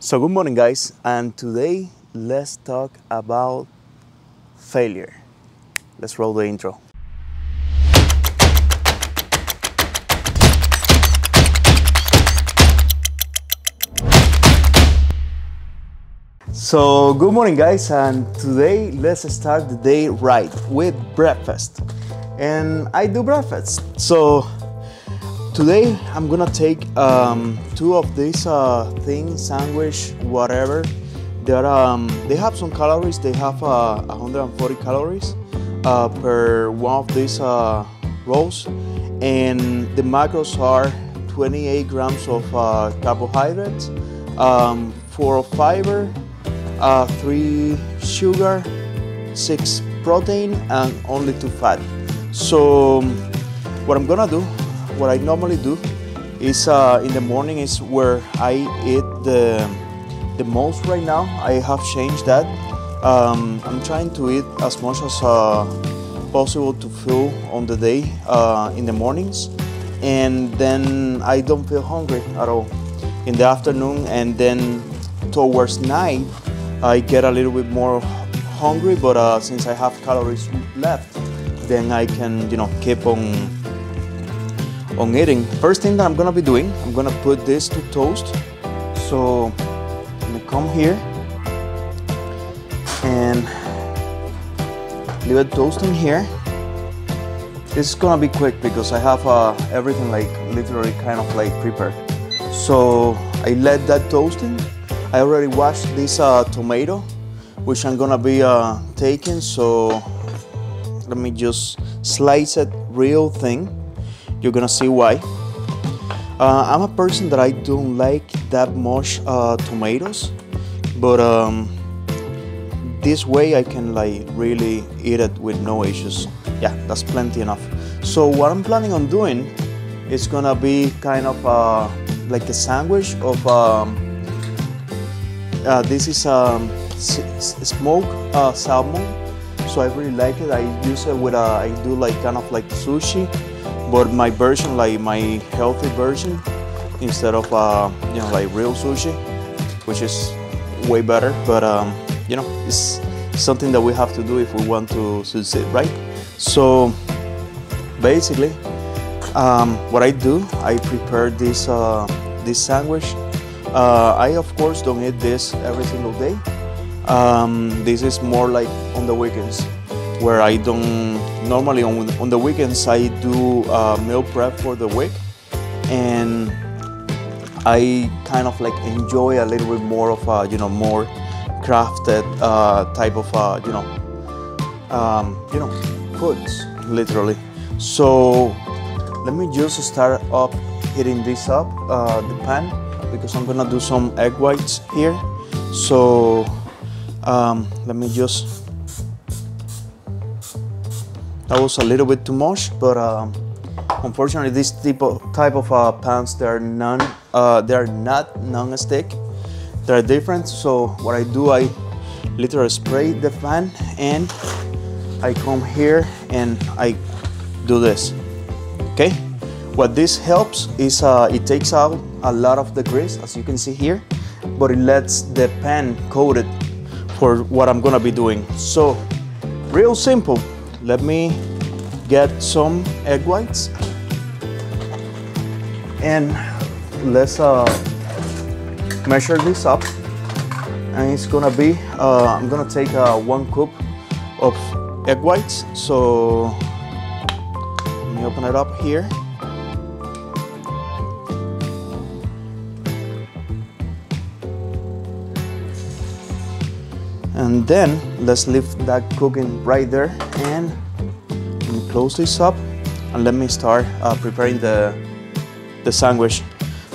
So good morning, guys, and today let's talk about failure. Let's roll the intro. So good morning, guys, and today let's start the day right with breakfast. And I do breakfast, so today I'm gonna take two of these things, sandwich, whatever. They have some calories. They have 140 calories per one of these rolls, and the macros are 28 grams of carbohydrates, 4 of fiber, 3 sugar, 6 protein, and only 2 fat. So what I'm gonna do, what I normally do is in the morning is where I eat the most right now. I have changed that. I'm trying to eat as much as possible to fuel on the day in the mornings, and then I don't feel hungry at all in the afternoon, and then towards night I get a little bit more hungry, but since I have calories left, then I can, you know, keep on eating. First thing that I'm gonna be doing, I'm gonna put this to toast. So I'm gonna come here and leave it toasting here. This is gonna be quick because I have everything like literally kind of like prepared. So I let that toasting. I already washed this tomato, which I'm gonna be taking. So let me just slice it real thin. You're gonna see why. I'm a person that I don't like that much tomatoes, but this way I can like really eat it with no issues. Yeah, that's plenty enough. So what I'm planning on doing is gonna be kind of like a sandwich of this is smoked salmon. So I really like it. I use it with I do like kind of like sushi, but my version, like my healthy version, instead of you know, like real sushi, which is way better. But you know, it's something that we have to do if we want to succeed, right? So basically, what I do, I prepare this this sandwich. I of course don't eat this every single day. This is more like on the weekends, where I don't normally on the weekends I do meal prep for the week, and I kind of like enjoy a little bit more of a, you know, more crafted type of you know, foods literally. So let me just start up heating this up the pan, because I'm gonna do some egg whites here. So let me just. That was a little bit too much, but unfortunately, this type of pans, they are not non-stick. They are different. So what I do, I literally spray the pan, and I come here and I do this. Okay. What this helps is it takes out a lot of the grease, as you can see here, but it lets the pan coat it for what I'm gonna be doing. So real simple. Let me get some egg whites, and let's measure this up, and it's gonna be I'm gonna take 1 cup of egg whites. So let me open it up here. And then let's leave that cooking right there, and let me close this up and let me start preparing the sandwich.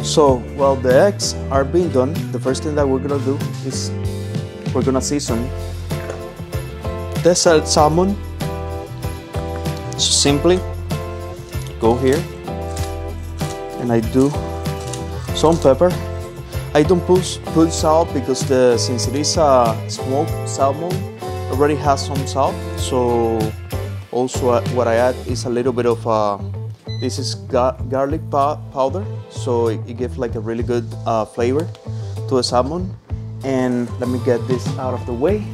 So while the eggs are being done, the first thing that we're gonna do is we're gonna season the salmon. So simply go here, and I do some pepper. I don't put salt because since it is a smoked salmon, already has some salt. So also what I add is a little bit of this is garlic powder, so it gives like a really good flavor to to a salmon. And let me get this out of the way.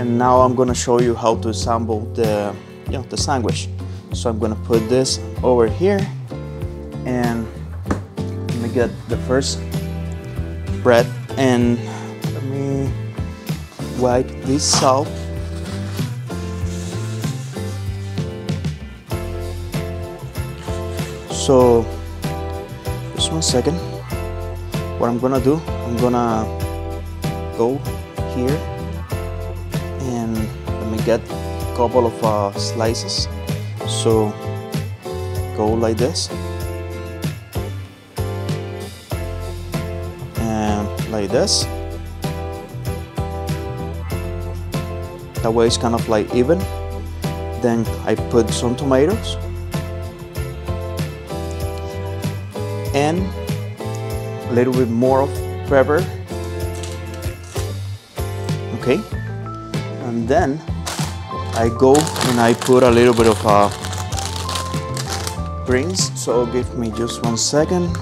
And now I'm gonna show you how to assemble the, the sandwich. So I'm gonna put this over here, and let me get the first bread, and let me wipe this out. So just one second. What I'm gonna do, I'm gonna go here and let me get a couple of slices. So go like this and like this. That way it's kind of like even. Then I put some tomatoes. And a little bit more of pepper. Okay, and then I go and I put a little bit of greens. So give me just one second.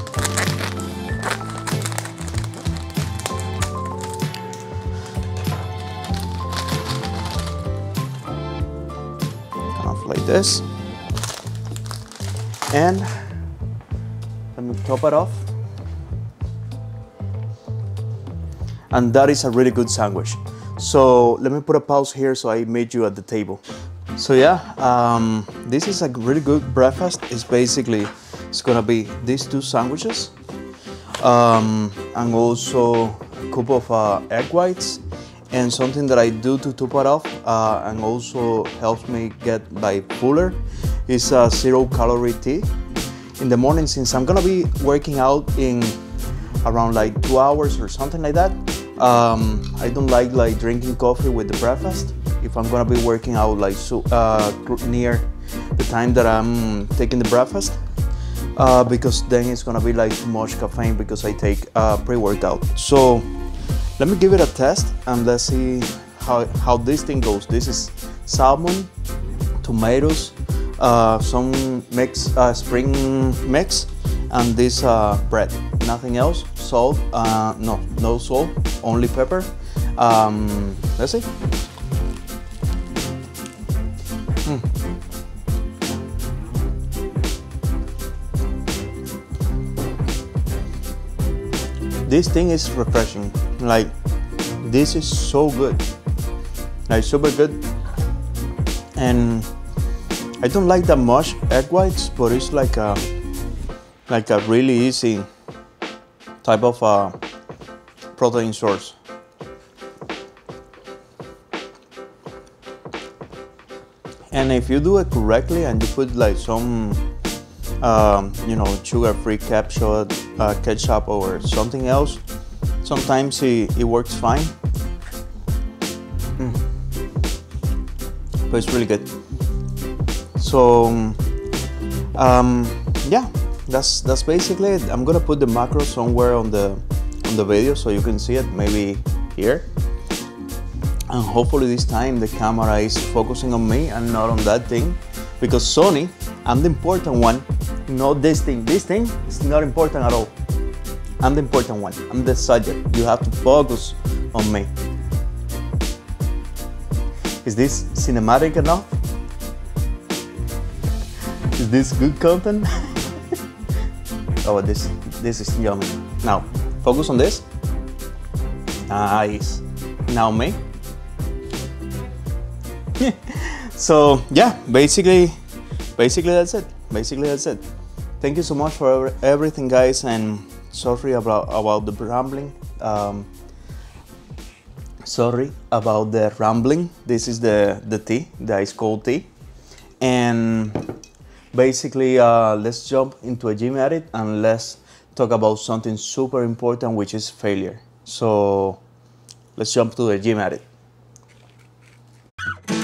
Kind of like this. And let me top it off. And that is a really good sandwich. So let me put a pause here so I meet you at the table. So yeah, this is a really good breakfast. It's gonna be these two sandwiches, and also a cup of egg whites, and something that I do to top it off, and also helps me get like fuller, is a zero-calorie tea. In the morning, since I'm gonna be working out in around like 2 hours or something like that, I don't like drinking coffee with the breakfast. If I'm gonna be working out like so near the time that I'm taking the breakfast, because then it's gonna be like too much caffeine because I take pre-workout. So let me give it a test and let's see how this thing goes. This is salmon, tomatoes, some mix, spring mix, and this bread. Nothing else. Salt, no salt, only pepper. Let's see. This thing is refreshing. Like, this is so good. Like, super good. And I don't like that much egg whites, but it's like a really easy type of protein source. And if you do it correctly and you put like some, sugar-free ketchup or something else, sometimes it works fine. But it's really good. So, yeah. That's basically it. I'm gonna put the macro somewhere on the video so you can see it, maybe here. And hopefully this time the camera is focusing on me and not on that thing. Because Sony, I'm the important one, not this thing. This thing is not important at all. I'm the important one. I'm the subject. You have to focus on me. Is this cinematic enough? Is this good content? Oh, this is yummy. Now, focus on this. Nice. Now me. So yeah, basically that's it. Thank you so much for everything, guys, and sorry about the rambling. This is the tea, the ice cold tea, and basically, let's jump into a gym edit and let's talk about something super important, which is failure. So let's jump to the gym edit.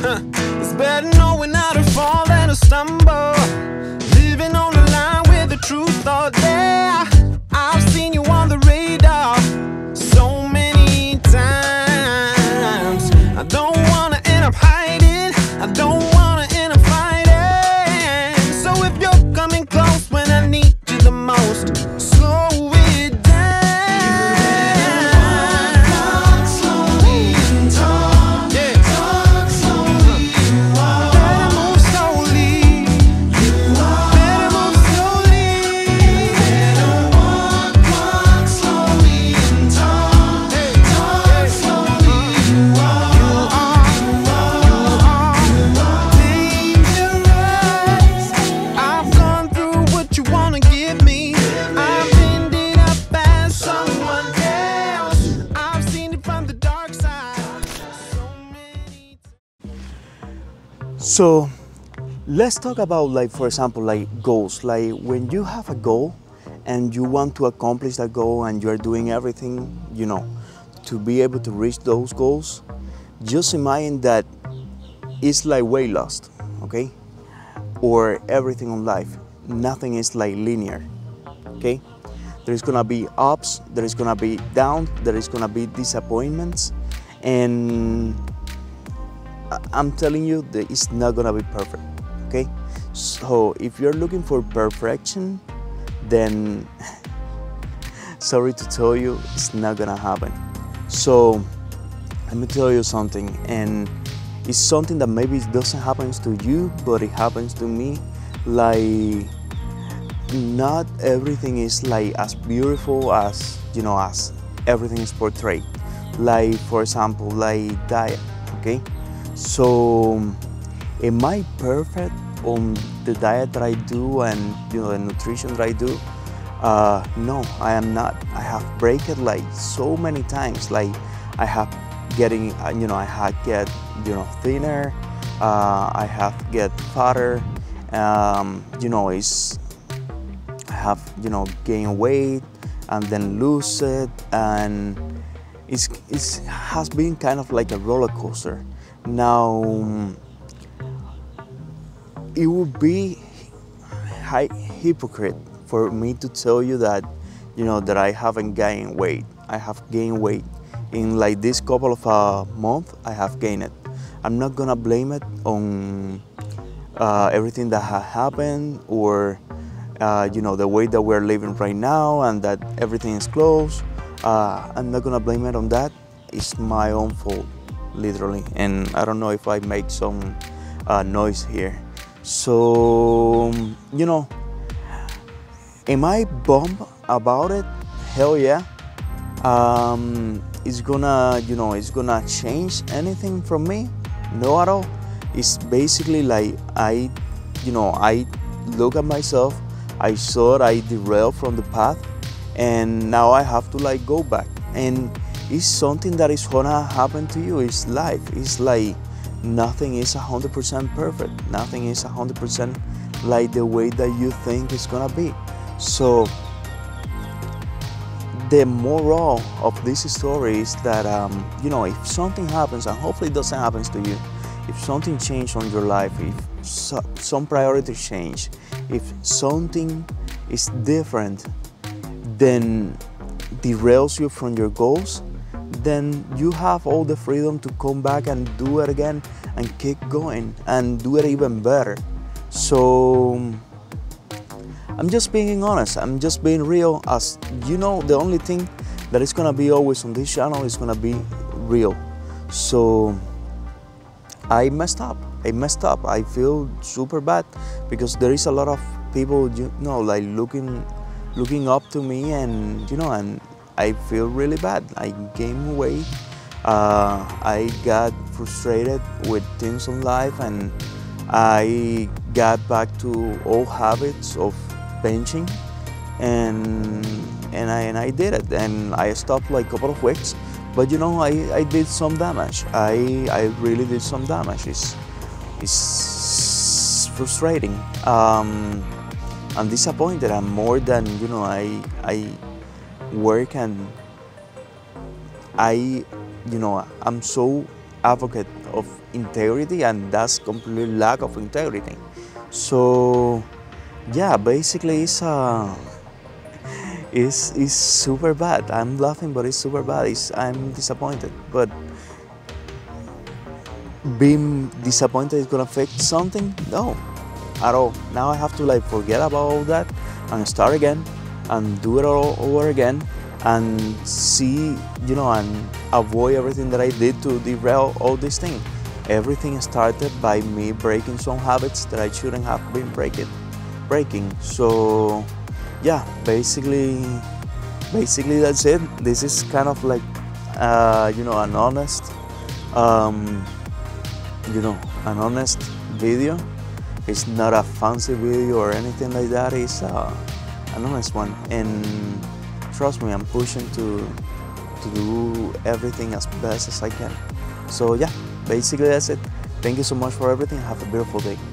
It's better knowing how to fall than to stumble. Living on the line with the truth out there. I've seen you on the radar so many times. I don't want to end up hiding. I don't want to end up fighting. When I need you the most, slow it down. So let's talk about, like, for example, like goals. Like when you have a goal and you want to accomplish that goal and you're doing everything, you know, to be able to reach those goals, just imagine that it's like weight loss, okay? Or everything in life, nothing is like linear, okay? There's gonna be ups, there is gonna be downs, there is gonna be disappointments, and I'm telling you that it's not gonna be perfect, okay? So if you're looking for perfection, then sorry to tell you, it's not gonna happen. So let me tell you something, and it's something that maybe it doesn't happen to you, but it happens to me. Like, not everything is like as beautiful as, you know, as everything is portrayed. Like, for example, like diet, okay? So am I perfect on the diet that I do and, you know, the nutrition that I do? No, I am not. I have break it like so many times. Like I have getting, you know, I have get, you know, thinner. I have get fatter. You know, it's, I have, you know, gain weight and then lose it, and it has been kind of like a roller coaster. Now it would be hypocrite for me to tell you that, you know, that I haven't gained weight. I have gained weight. In like this couple of months, I have gained it. I'm not gonna blame it on everything that has happened, or you know, the way that we're living right now and that everything is closed. I'm not gonna blame it on that. It's my own fault, literally. And I don't know if I make some noise here. So, you know, am I bummed about it? Hell yeah. It's gonna, you know, it's gonna change anything from me? No, at all. It's basically like I, you know, I look at myself, I saw I derailed from the path, and now I have to like go back. And it's something that is gonna happen to you. It's life. It's like nothing is 100% perfect. Nothing is 100% like the way that you think it's gonna be. So the moral of this story is that, you know, if something happens, and hopefully it doesn't happen to you, if something changed on your life, if some priorities change, if something is different, then derails you from your goals, then you have all the freedom to come back and do it again and keep going and do it even better. So I'm just being honest, I'm just being real. As you know, the only thing that is gonna be always on this channel is gonna be real. So I messed up, I feel super bad, because there is a lot of people, you know, like looking up to me, and, you know, and I feel really bad. I gained weight, I got frustrated with things in life, and I got back to old habits of benching, and I did it, and I stopped like a couple of weeks, but, you know, I did some damage. I really did some damage. It's frustrating. I'm disappointed. I'm more than, you know, I work, and you know, I'm so advocate of integrity, and that's complete lack of integrity. So yeah, basically it's super bad. I'm laughing, but it's super bad. I'm disappointed, but being disappointed is gonna affect something? No, at all. Now I have to like forget about all that and start again and do it all over again, and see, you know, and avoid everything that I did to derail all this thing. Everything started by me breaking some habits that I shouldn't have been breaking. So yeah, basically that's it. This is kind of like, you know, an honest, you know, an honest video. It's not a fancy video or anything like that. It's an honest one, and trust me, I'm pushing to do everything as best as I can. So yeah, basically that's it. Thank you so much for everything. Have a beautiful day.